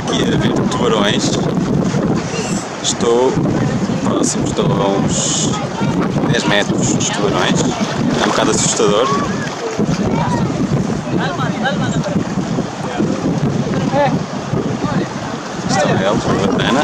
aqui a ver tubarões. Estou próximo de uns 10 metros dos tubarões. É um bocado assustador. Estão eles, uma banana.